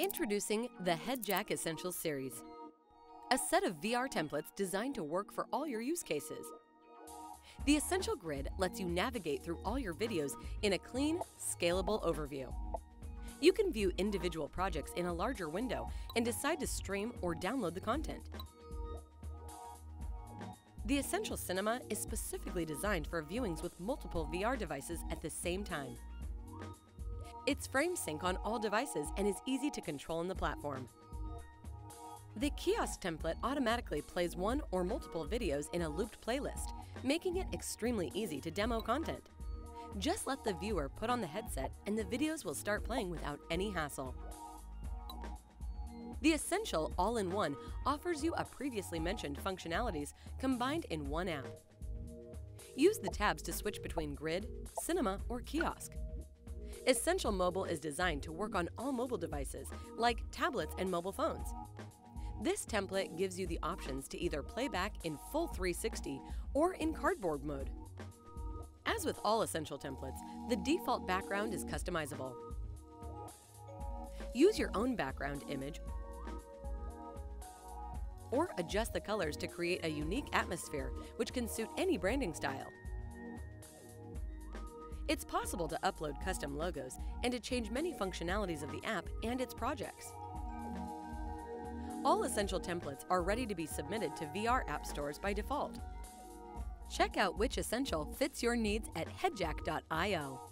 Introducing the Headjack Essentials series, a set of VR templates designed to work for all your use cases. The Essential Grid lets you navigate through all your videos in a clean, scalable overview. You can view individual projects in a larger window and decide to stream or download the content. The Essential Cinema is specifically designed for viewings with multiple VR devices at the same time. It's frame sync on all devices and is easy to control in the platform. The kiosk template automatically plays one or multiple videos in a looped playlist, making it extremely easy to demo content. Just let the viewer put on the headset and the videos will start playing without any hassle. The Essential All-in-One offers you a previously mentioned functionalities combined in one app. Use the tabs to switch between grid, cinema, or kiosk. Essential Mobile is designed to work on all mobile devices, like tablets and mobile phones. This template gives you the options to either play back in full 360 or in cardboard mode. As with all Essential templates, the default background is customizable. Use your own background image or adjust the colors to create a unique atmosphere, which can suit any branding style. It's possible to upload custom logos and to change many functionalities of the app and its projects. All Essential templates are ready to be submitted to VR app stores by default. Check out which Essential fits your needs at headjack.io.